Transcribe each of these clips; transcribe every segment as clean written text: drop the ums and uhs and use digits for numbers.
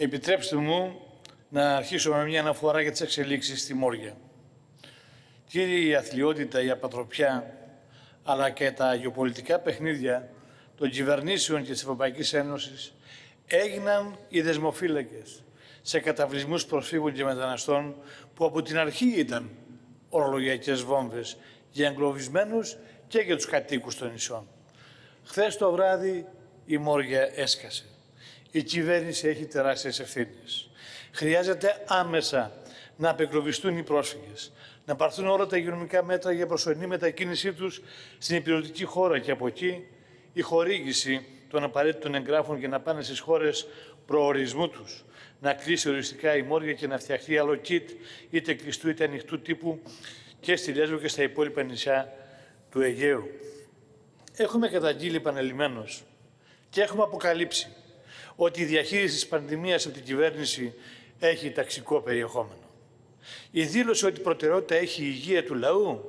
Επιτρέψτε μου να αρχίσω με μια αναφορά για τις εξελίξεις στη Μόρια. Κύριε, η αθλιότητα, η απατροπιά, αλλά και τα γεωπολιτικά παιχνίδια των κυβερνήσεων και της Ευρωπαϊκής Ένωσης έγιναν οι δεσμοφύλακες σε καταβλισμούς προσφύγων και μεταναστών που από την αρχή ήταν ορολογιακές βόμβες για εγκλωβισμένους και για τους κατοίκους των νησιών. Χθες το βράδυ η Μόρια έσκασε. Η κυβέρνηση έχει τεράστιες ευθύνες. Χρειάζεται άμεσα να απεγκλωβιστούν οι πρόσφυγες, να πάρθουν όλα τα υγειονομικά μέτρα για προσωρινή μετακίνησή τους στην υπηρετική χώρα και από εκεί η χορήγηση των απαραίτητων εγγράφων για να πάνε στις χώρες προορισμού τους, να κλείσει οριστικά η Μόρια και να φτιαχτεί άλλο κιτ, είτε κλειστού είτε ανοιχτού τύπου και στη Λέσβο και στα υπόλοιπα νησιά του Αιγαίου. Έχουμε καταγγείλει επανελειμμένως και έχουμε αποκαλύψει ότι η διαχείριση της πανδημίας από την κυβέρνηση έχει ταξικό περιεχόμενο. Η δήλωση ότι προτεραιότητα έχει η υγεία του λαού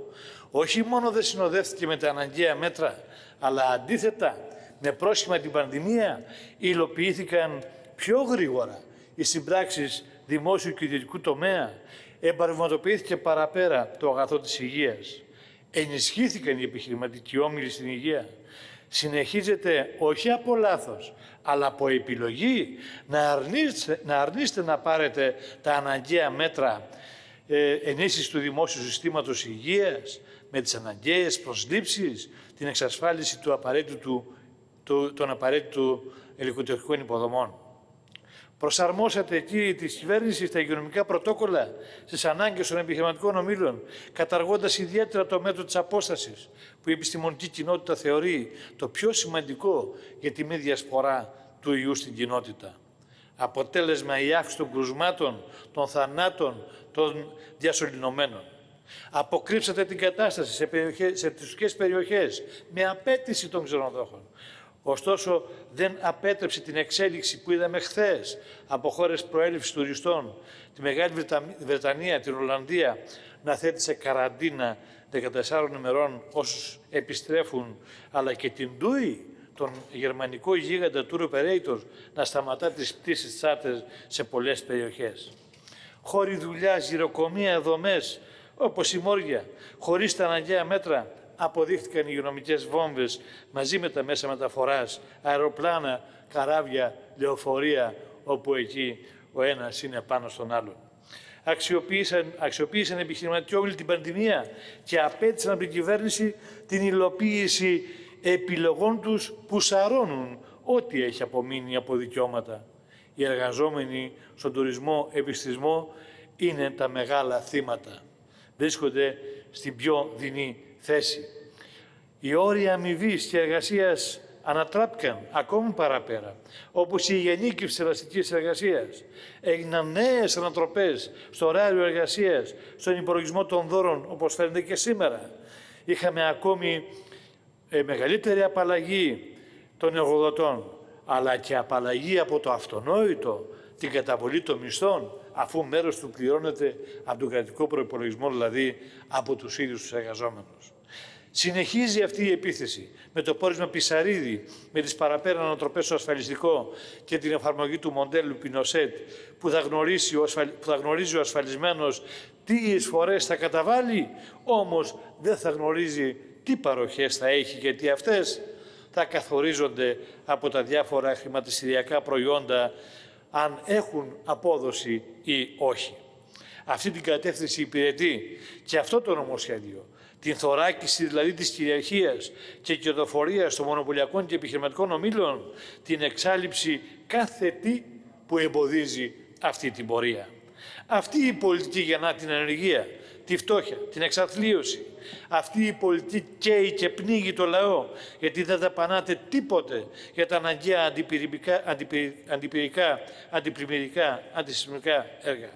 όχι μόνο δεν συνοδεύτηκε με τα αναγκαία μέτρα, αλλά αντίθετα με πρόσχημα την πανδημία υλοποιήθηκαν πιο γρήγορα οι συμπράξεις δημόσιου και ιδιωτικού τομέα, εμπαρευματοποιήθηκε παραπέρα το αγαθό της υγείας, ενισχύθηκαν οι επιχειρηματικοί όμιλοι στην υγεία. Συνεχίζεται όχι από λάθος, αλλά από επιλογή να αρνείστε να πάρετε τα αναγκαία μέτρα ενίσχυσης του δημόσιου συστήματος υγείας με τις αναγκαίες προσλήψεις, την εξασφάλιση των απαραίτητων ελικοτεχνικών υποδομών. Προσαρμόσατε εκεί τη κυβέρνηση στα υγειονομικά πρωτόκολλα στις ανάγκες των επιχειρηματικών ομίλων, καταργώντας ιδιαίτερα το μέτρο της απόστασης, που η επιστημονική κοινότητα θεωρεί το πιο σημαντικό για τη μη διασπορά του ιού στην κοινότητα. Αποτέλεσμα η αύξηση των κρουσμάτων, των θανάτων, των διασωληνωμένων. Αποκρύψατε την κατάσταση σε τουριστικές περιοχές με απέτηση των ξενοδόχων. Ωστόσο, δεν απέτρεψε την εξέλιξη που είδαμε χθες από χώρες προέλευσης τουριστών, τη Μεγάλη Βρετανία, την Ολλανδία, να θέτει σε καραντίνα 14 ημερών όσους επιστρέφουν, αλλά και την TUI, τον γερμανικό γίγαντα Tour Operator, να σταματά τις πτήσεις τσάρτερ σε πολλές περιοχές. Χώροι δουλειάς, γυροκομεία, δομές, όπως η Μόρια, χωρίς τα αναγκαία μέτρα, αποδείχτηκαν υγειονομικές βόμβες μαζί με τα μέσα μεταφοράς, αεροπλάνα, καράβια, λεωφορεία, όπου εκεί ο ένας είναι πάνω στον άλλον. Αξιοποίησαν επιχειρηματικοί όμιλοι την πανδημία και απέτησαν από την κυβέρνηση την υλοποίηση επιλογών τους που σαρώνουν ό,τι έχει απομείνει από δικαιώματα. Οι εργαζόμενοι στον τουρισμό, επιστισμό είναι τα μεγάλα θύματα. Βρίσκονται στην πιο δεινή θέση. Οι όροι αμοιβής και εργασίας ανατράπηκαν ακόμη παραπέρα, όπως η γενίκευση της ελαστικής εργασίας. Έγιναν νέες ανατροπές στο ωράριο εργασίας, στον υπολογισμό των δώρων, όπως φαίνεται και σήμερα. Είχαμε ακόμη μεγαλύτερη απαλλαγή των εργοδοτών, αλλά και απαλλαγή από το αυτονόητο, την καταβολή των μισθών, αφού μέρος του πληρώνεται από τον κρατικό προϋπολογισμό, δηλαδή από τους ίδιους τους εργαζόμενους. Συνεχίζει αυτή η επίθεση με το πόρισμα Πισαρίδη, με τις παραπέρα ανατροπές στο ασφαλιστικό και την εφαρμογή του μοντέλου Πινοσέτ, που θα γνωρίζει ο ασφαλισμένος τι εισφορές θα καταβάλει, όμως δεν θα γνωρίζει τι παροχές θα έχει, γιατί αυτές θα καθορίζονται από τα διάφορα χρηματιστηριακά προϊόντα, αν έχουν απόδοση ή όχι. Αυτή την κατεύθυνση υπηρετεί και αυτό το νομοσχέδιο, την θωράκιση δηλαδή της κυριαρχίας και κερδοφορίας των μονοπωλιακών και επιχειρηματικών ομίλων, την εξάλληψη κάθε τι που εμποδίζει αυτή την πορεία. Αυτή η πολιτική γεννά την ανεργία, τη φτώχεια, την εξαθλίωση. Αυτή η πολιτική καίει και πνίγει το λαό, γιατί δεν δαπανάτε τίποτε για τα αναγκαία αντιπλημμυρικά, αντισυσμικά έργα.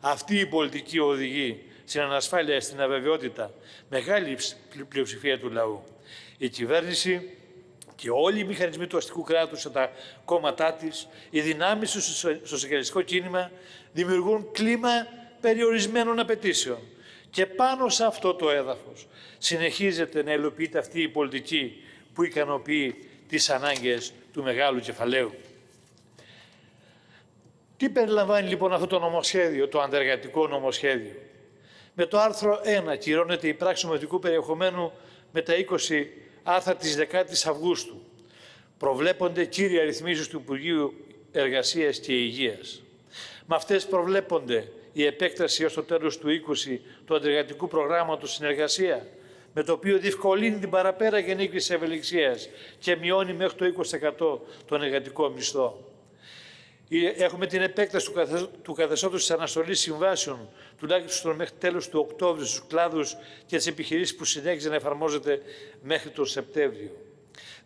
Αυτή η πολιτική οδηγεί στην ανασφάλεια, στην αβεβαιότητα, μεγάλη πλειοψηφία του λαού. Η κυβέρνηση και όλοι οι μηχανισμοί του αστικού κράτους σε τα κόμματά της, οι δυνάμεις στο σοσιαλιστικό κίνημα, δημιουργούν κλίμα περιορισμένων απαιτήσεων. Και πάνω σε αυτό το έδαφος συνεχίζεται να υλοποιείται αυτή η πολιτική που ικανοποιεί τις ανάγκες του μεγάλου κεφαλαίου. Τι περιλαμβάνει λοιπόν αυτό το νομοσχέδιο, το ανταργατικό νομοσχέδιο? Με το άρθρο 1 κυρώνεται η πράξη νομοτικού περιεχομένου με τα 20 άρθρα της 10ης Αυγούστου. Προβλέπονται κύρια ρυθμίσεις του Υπουργείου Εργασίας και Υγείας. Με αυτές προβλέπονται η επέκταση έως το τέλος του 20 του αντεργατικού προγράμματος συνεργασία, με το οποίο διευκολύνει την παραπέρα γενίκηση ευελιξίας και μειώνει μέχρι το 20% τον εργατικό μισθό. Έχουμε την επέκταση του καθεστώτος της αναστολής συμβάσεων, τουλάχιστον μέχρι τέλος του Οκτώβρη, στους κλάδους και τις επιχειρήσεις που συνέχιζε να εφαρμόζεται μέχρι τον Σεπτέμβριο.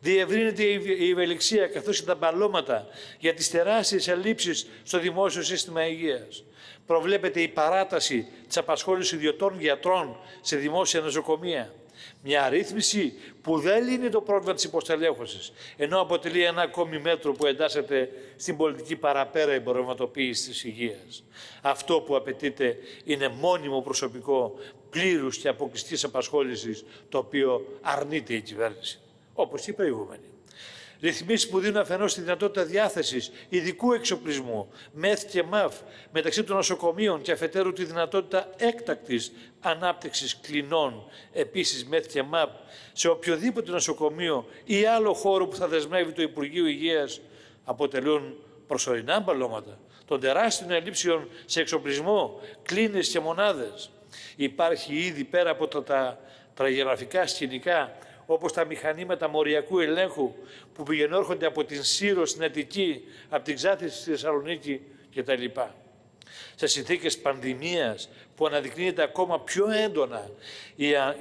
Διευρύνεται η ευελιξία καθώς και τα μπαλώματα για τις τεράστιες ελλείψεις στο δημόσιο σύστημα υγείας. Προβλέπεται η παράταση της απασχόλησης ιδιωτών γιατρών σε δημόσια νοσοκομεία. Μια ρύθμιση που δεν λύνει το πρόβλημα της υποστελέχωσης, ενώ αποτελεί ένα ακόμη μέτρο που εντάσσεται στην πολιτική παραπέρα εμπορευματοποίηση της υγείας. Αυτό που απαιτείται είναι μόνιμο προσωπικό πλήρους και αποκλειστικής απασχόλησης, το οποίο αρνείται η κυβέρνηση, όπως και η προηγούμενη. Ρυθμίσεις που δίνουν αφενός τη δυνατότητα διάθεσης ειδικού εξοπλισμού, ΜΕΘ και ΜΑΦ, μεταξύ των νοσοκομείων και αφετέρου τη δυνατότητα έκτακτης ανάπτυξης κλινών, επίσης ΜΕΘ και ΜΑΠ, σε οποιοδήποτε νοσοκομείο ή άλλο χώρο που θα δεσμεύει το Υπουργείο Υγείας, αποτελούν προσωρινά μπαλώματα των τεράστιων ελλείψεων σε εξοπλισμό, κλίνες και μονάδες. Υπάρχει ήδη πέρα από τα τραγελαφικά σκηνικά, όπως τα μηχανήματα μοριακού ελέγχου που πηγαίνουν από την Σύρο στην Αττική, από την Ξάθη στη Θεσσαλονίκη κτλ. Σε συνθήκες πανδημίας που αναδεικνύεται ακόμα πιο έντονα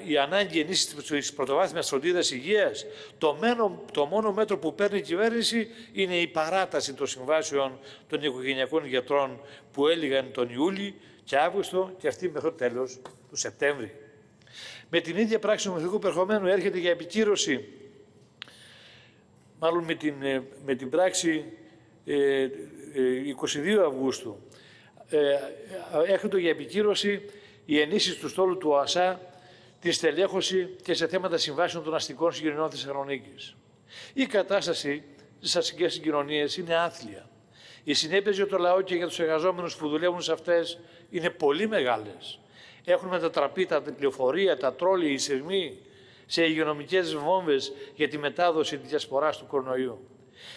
η ανάγκη ενίσχυσης της πρωτοβάθμιας φροντίδας υγείας, το μόνο μέτρο που παίρνει η κυβέρνηση είναι η παράταση των συμβάσεων των οικογενειακών γιατρών που έλυγαν τον Ιούλιο και Αύγουστο και αυτή μέχρι το τέλος του Σεπτέμβρη. Με την ίδια πράξη νομοθετικού περιεχομένου έρχεται για επικύρωση, μάλλον με την πράξη 22 Αυγούστου, έρχεται για επικύρωση η ενίσχυση του στόλου του ΟΑΣΑ, τη στελέχωση και σε θέματα συμβάσεων των αστικών συγκοινωνιών Θεσσαλονίκης. Η κατάσταση στις αστικές συγκοινωνίες είναι άθλια. Οι συνέπειες για το λαό και για τους εργαζόμενους που δουλεύουν σε αυτές είναι πολύ μεγάλες. Έχουν μετατραπεί τα πληροφορία, τα τρόλια, οι σειρμοί σε υγειονομικές βόμβες για τη μετάδοση της διασποράς του κορονοϊού.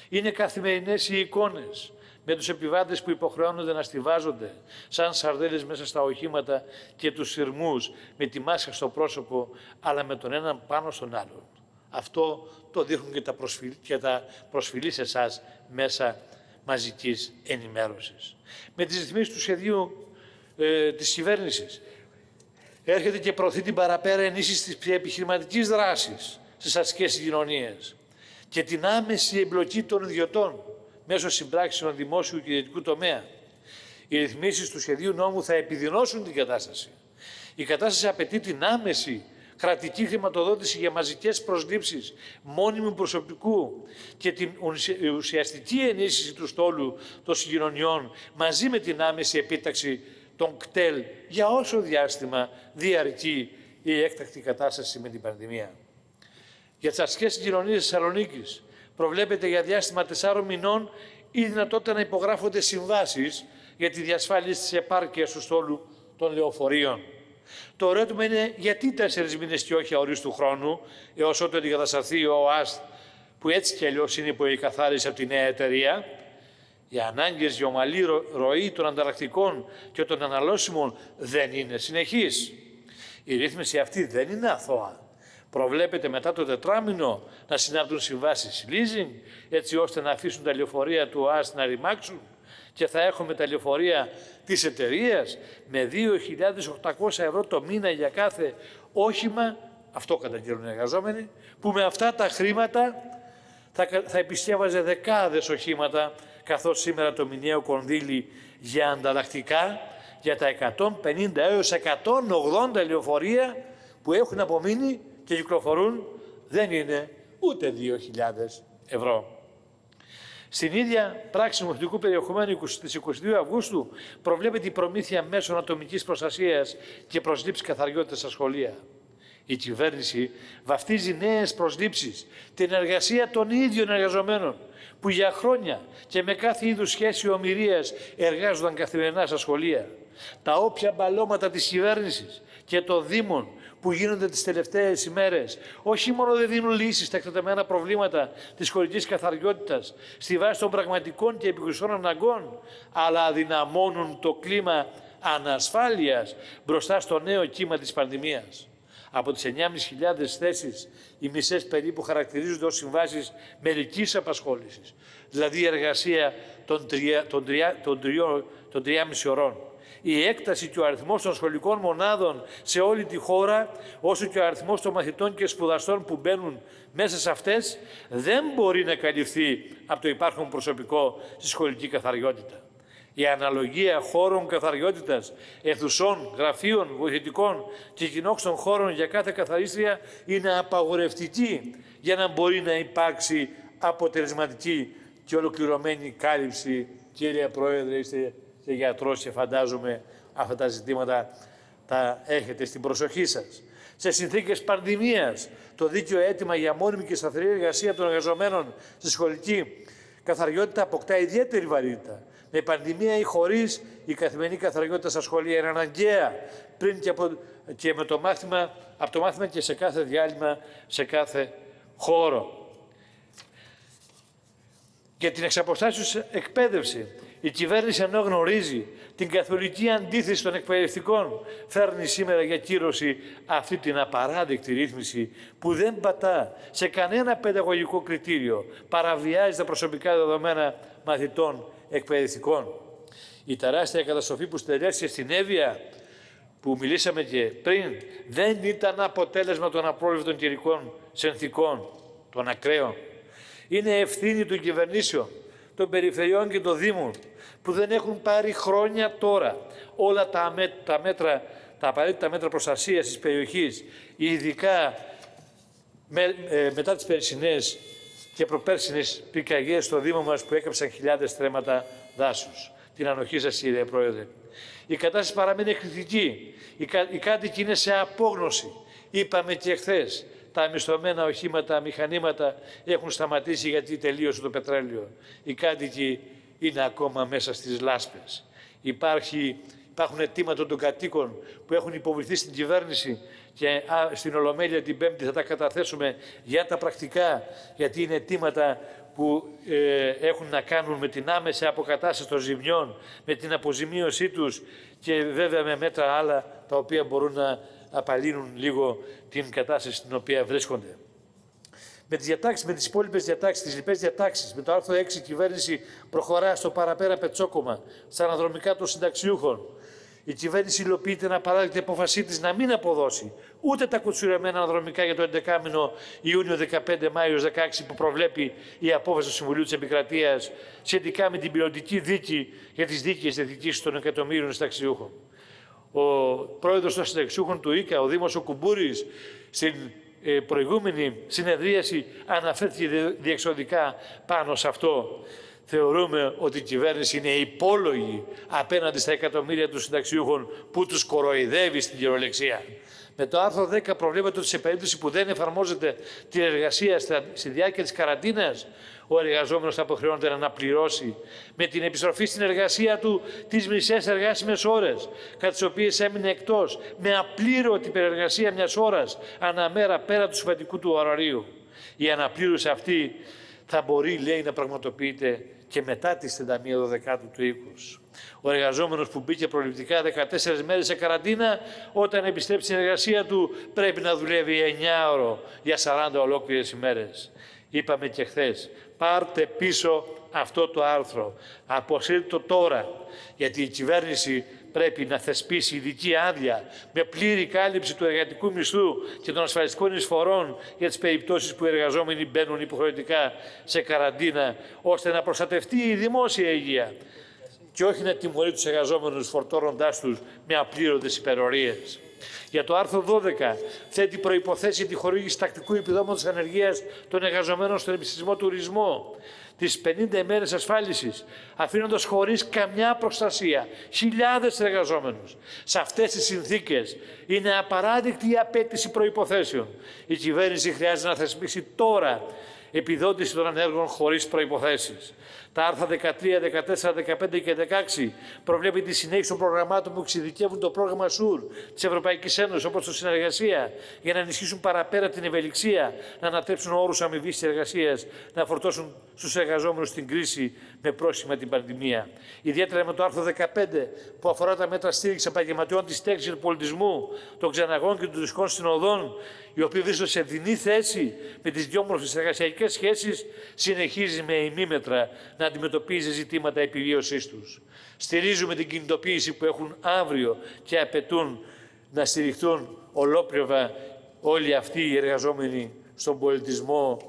Είναι καθημερινές οι εικόνες με τους επιβάτες που υποχρεώνονται να στιβάζονται σαν σαρδέλες μέσα στα οχήματα και τους σειρμούς με τη μάσκα στο πρόσωπο, αλλά με τον έναν πάνω στον άλλον. Αυτό το δείχνουν και τα προσφυλή σε εσάς μέσα μαζικής ενημέρωσης. Με τις ρυθμίσεις του σχεδίου της κυβέρνησης, έρχεται και προωθεί την παραπέρα ενίσχυση της επιχειρηματικής δράσης στις αστικές συγκοινωνίες και την άμεση εμπλοκή των ιδιωτών μέσω συμπράξεων δημόσιου και ιδιωτικού τομέα. Οι ρυθμίσεις του σχεδίου νόμου θα επιδεινώσουν την κατάσταση. Η κατάσταση απαιτεί την άμεση κρατική χρηματοδότηση για μαζικές προσλήψεις μόνιμου προσωπικού και την ουσιαστική ενίσχυση του στόλου των συγκοινωνιών μαζί με την άμεση επίταξη τον κτέλ για όσο διάστημα διαρκεί η έκτακτη κατάσταση με την πανδημία. Για τις αστικές συγκοινωνίες της Θεσσαλονίκης προβλέπεται για διάστημα 4 μηνών η δυνατότητα να υπογράφονται συμβάσεις για τη διασφάλιση της επάρκειας του στόλου των λεωφορείων. Το ερώτημα είναι γιατί 4 μήνες και όχι αορίστου χρόνου, έως ότου αντικατασταθεί ο ΟΑΣΤ, που έτσι κι αλλιώς είναι υπό εκαθάριση από τη νέα εταιρεία. Οι ανάγκες για ομαλή ροή των ανταλλακτικών και των αναλώσιμων δεν είναι συνεχείς. Η ρύθμιση αυτή δεν είναι αθώα. Προβλέπεται μετά το 4μηνο να συνάπτουν συμβάσεις leasing, έτσι ώστε να αφήσουν τα λεωφορεία του ΟΑΣ να ρημάξουν και θα έχουμε τα λεωφορεία της εταιρείας με 2.800 ευρώ το μήνα για κάθε όχημα, αυτό καταγγέλνουν οι εργαζόμενοι, που με αυτά τα χρήματα θα επισκεύαζε δεκάδες οχήματα, καθώς σήμερα το μηνιαίο κονδύλι για ανταλλακτικά για τα 150 έως 180 λεωφορεία που έχουν απομείνει και κυκλοφορούν δεν είναι ούτε 2.000 ευρώ. Στην ίδια πράξη νομοθετικού περιεχομένου της 22 Αυγούστου προβλέπεται η προμήθεια μέσων ατομικής προστασίας και προσλήψης καθαριότητας στα σχολεία. Η κυβέρνηση βαφτίζει νέες προσλήψεις, την εργασία των ίδιων εργαζομένων, που για χρόνια και με κάθε είδους σχέση ομιλίας εργάζονταν καθημερινά στα σχολεία. Τα όποια μπαλώματα της κυβέρνησης και των Δήμων που γίνονται τις τελευταίες ημέρες, όχι μόνο δεν δίνουν λύσεις στα εκτεταμένα προβλήματα της σχολικής καθαριότητας στη βάση των πραγματικών και επικουρικών αναγκών, αλλά αδυναμώνουν το κλίμα ανασφάλειας μπροστά στο νέο κύμα της πανδημίας. Από τις 9.500 θέσεις, οι μισές περίπου χαρακτηρίζονται ως συμβάσεις μερικής απασχόλησης, δηλαδή εργασία των 3,5 ωρών. Η έκταση και ο αριθμός των σχολικών μονάδων σε όλη τη χώρα, όσο και ο αριθμός των μαθητών και σπουδαστών που μπαίνουν μέσα σε αυτές, δεν μπορεί να καλυφθεί από το υπάρχον προσωπικό στη σχολική καθαριότητα. Η αναλογία χώρων καθαριότητας, αιθουσών, γραφείων, βοηθητικών και κοινόχρηστων χώρων για κάθε καθαρίστρια είναι απαγορευτική για να μπορεί να υπάρξει αποτελεσματική και ολοκληρωμένη κάλυψη. Κύριε Πρόεδρε, είστε και γιατρός και φαντάζομαι αυτά τα ζητήματα τα έχετε στην προσοχή σας. Σε συνθήκες πανδημίας, το δίκαιο αίτημα για μόνιμη και σταθερή εργασία των εργαζομένων στη σχολική καθαριότητα αποκτά ιδιαίτερη βαρύτητα. Με πανδημία ή χωρίς, η καθημερινή καθαριότητα στα σχολεία είναι αναγκαία πριν και με το μάθημα, από το μάθημα και σε κάθε διάλειμμα, σε κάθε χώρο. Για την εξαποστάσεως εκπαίδευση, η κυβέρνηση ενώ γνωρίζει την καθολική αντίθεση των εκπαιδευτικών, φέρνει σήμερα για κύρωση αυτή την απαράδεκτη ρύθμιση που δεν πατά σε κανένα παιδαγωγικό κριτήριο, παραβιάζει τα προσωπικά δεδομένα μαθητών εκπαιδευτικών. Η τεράστια καταστροφή που στερέστηκε στην Εύβοια, που μιλήσαμε και πριν, δεν ήταν αποτέλεσμα των απρόβλεπτων καιρικών συνθήκων, των ακραίων. Είναι ευθύνη των κυβερνήσεων, των περιφερειών και των Δήμων, που δεν έχουν πάρει χρόνια τώρα όλα τα απαραίτητα μέτρα προστασίας της περιοχής, ειδικά μετά τις περσινές και προπέρσινες πυρκαγιές στο Δήμο μας που έκαψαν χιλιάδες τρέματα δάσους. Την ανοχή σας, κύριε Πρόεδρε. Η κατάσταση παραμένει κριτική. Οι κάτοικοι είναι σε απόγνωση. Είπαμε και χθες, τα μισθωμένα οχήματα, μηχανήματα έχουν σταματήσει γιατί τελείωσε το πετρέλαιο. Οι κάτοικοι είναι ακόμα μέσα στις λάσπες. Υπάρχουν αιτήματα των κατοίκων που έχουν υποβληθεί στην κυβέρνηση και στην Ολομέλεια την Πέμπτη θα τα καταθέσουμε για τα πρακτικά, γιατί είναι αιτήματα που έχουν να κάνουν με την άμεση αποκατάσταση των ζημιών, με την αποζημίωσή τους και βέβαια με μέτρα άλλα τα οποία μπορούν να απαλύνουν λίγο την κατάσταση στην οποία βρίσκονται. Με τις υπόλοιπες διατάξεις, τις λοιπές διατάξεις, με το άρθρο 6 η κυβέρνηση προχωρά στο παραπέρα πετσόκομα, στα αναδρομικά των συνταξιούχων. Η κυβέρνηση υλοποιεί την απαράδεκτη απόφασή της να μην αποδώσει ούτε τα κουτσουρεμένα αναδρομικά για το 11μηνο Ιούνιο 15 Μάιο 16 που προβλέπει η απόφαση του Συμβουλίου της Επικρατείας σχετικά με την πιλωτική δίκη για τις δίκαιες διεκδικήσεις των εκατομμύριων συνταξιούχων. Ο πρόεδρος των συνταξιούχων του ΙΚΑ, ο Δήμος Κουμπούρης, στην προηγούμενη συνεδρίαση αναφέρθηκε διεξοδικά πάνω σε αυτό. Θεωρούμε ότι η κυβέρνηση είναι υπόλογη απέναντι στα εκατομμύρια των συνταξιούχων που τους κοροϊδεύει στην κυριολεξία. Με το άρθρο 10 προβλέπεται ότι σε περίπτωση που δεν εφαρμόζεται την εργασία στη διάρκεια της καραντίνας, ο εργαζόμενος θα αποχρεώνεται να αναπληρώσει με την επιστροφή στην εργασία του τις μισές εργάσιμες ώρες, κατά τις οποίες έμεινε εκτός, με απλήρωτη υπερεργασία μιας ώρας αναμέρα πέρα του συμβατικού του ωραρίου. Η αναπλήρωση αυτή θα μπορεί, λέει, να πραγματοποιείται και μετά τις 31 Δεκάτου του 20. Ο εργαζόμενος που μπήκε προληπτικά 14 μέρες σε καραντίνα, όταν επιστρέψει στην εργασία του, πρέπει να δουλεύει 9ωρο για 40 ολόκληρες ημέρες. Είπαμε και χθες, πάρτε πίσω αυτό το άρθρο. Αποσύρτε το τώρα, γιατί η κυβέρνηση πρέπει να θεσπίσει ειδική άδεια με πλήρη κάλυψη του εργατικού μισθού και των ασφαλιστικών εισφορών για τις περιπτώσεις που οι εργαζόμενοι μπαίνουν υποχρεωτικά σε καραντίνα, ώστε να προστατευτεί η δημόσια υγεία και όχι να τιμωρεί τους εργαζόμενους φορτώνοντάς τους με απλήρωτες υπερορίες. Για το άρθρο 12 θέτει προϋποθέσεις για τη χορήγηση τακτικού επιδόματος ανεργίας των εργαζομένων στον επιστημισμό τουρισμό, τις 50 ημέρες ασφάλισης, αφήνοντας χωρίς καμιά προστασία χιλιάδες εργαζόμενους. Σε αυτές τις συνθήκες είναι απαράδεκτη η απέτηση προϋποθέσεων. Η κυβέρνηση χρειάζεται να θεσπίσει τώρα επιδότηση των ανέργων χωρίς προϋποθέσεις. Τα άρθρα 13, 14, 15 και 16 προβλέπει τη συνέχιση των προγραμμάτων που εξειδικεύουν το πρόγραμμα ΣΟΥΡ της Ευρωπαϊκής Ένωσης, όπως το Συνεργασία, για να ενισχύσουν παραπέρα την ευελιξία, να ανατρέψουν όρους αμοιβής της εργασίας, να φορτώσουν στους εργαζόμενους την κρίση με πρόσχημα την πανδημία. Ιδιαίτερα με το άρθρο 15 που αφορά τα μέτρα στήριξης επαγγελματιών της τέχνης και του πολιτισμού, των ξεναγών και των τουριστικών συνοδών, οι οποίοι βρίσκονται σε δεινή θέση με τις δυόμορφες εργασιακές σχέσεις, συνεχίζει με ημίμετρα να αντιμετωπίζει ζητήματα επιβίωσής τους. Στηρίζουμε την κινητοποίηση που έχουν αύριο και απαιτούν να στηριχτούν ολόπλευρα όλοι αυτοί οι εργαζόμενοι στον πολιτισμό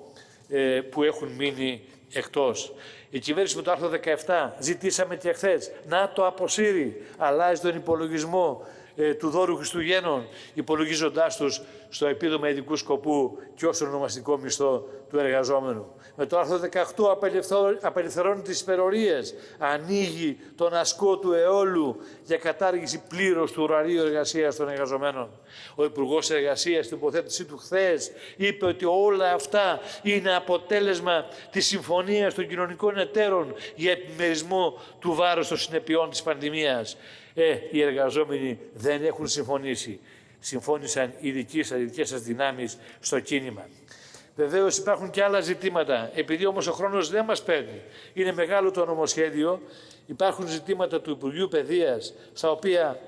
που έχουν μείνει εκτός. Η κυβέρνηση με το άρθρο 17 ζητήσαμε και χθες να το αποσύρει, αλλάζει τον υπολογισμό του δώρου Χριστουγέννων, υπολογίζοντάς τους στο επίδομα ειδικού σκοπού και ως ονομαστικό μισθό του εργαζόμενου. Με το άρθρο 18 απελευθερώνει τις υπερορίες, ανοίγει τον ασκό του αιώλου για κατάργηση πλήρως του ωραρίου εργασίας των εργαζομένων. Ο Υπουργός Εργασίας στην υποθέτησή του χθες είπε ότι όλα αυτά είναι αποτέλεσμα της συμφωνίας των κοινωνικών εταίρων για επιμερισμό του βάρους των συνεπειών της πανδημίας. Οι εργαζόμενοι δεν έχουν συμφωνήσει. Συμφώνησαν οι δικές σας δυνάμεις στο κίνημα. Βεβαίως υπάρχουν και άλλα ζητήματα. Επειδή όμως ο χρόνος δεν μας παίρνει, είναι μεγάλο το νομοσχέδιο. Υπάρχουν ζητήματα του Υπουργείου Παιδείας, στα οποία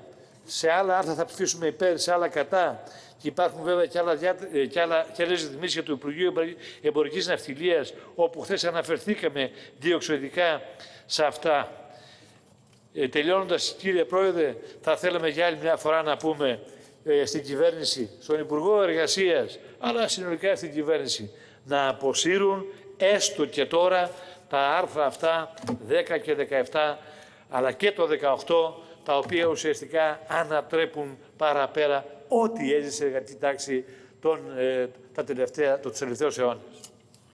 σε άλλα άρθρα θα ψηφίσουμε υπέρ, σε άλλα κατά. Και υπάρχουν βέβαια και άλλες ρυθμίσεις για το Υπουργείο Εμπορικής Ναυτιλίας, όπου χθες αναφερθήκαμε διεξοδικά σε αυτά. Τελειώνοντας, κύριε Πρόεδρε, θα θέλαμε για άλλη μια φορά να πούμε στην κυβέρνηση, στον Υπουργό Εργασίας, αλλά συνολικά στην κυβέρνηση, να αποσύρουν έστω και τώρα τα άρθρα αυτά 10 και 17, αλλά και το 18, τα οποία ουσιαστικά ανατρέπουν παραπέρα ό,τι έζησε η εργατική τάξη τους τελευταίους αιώνες.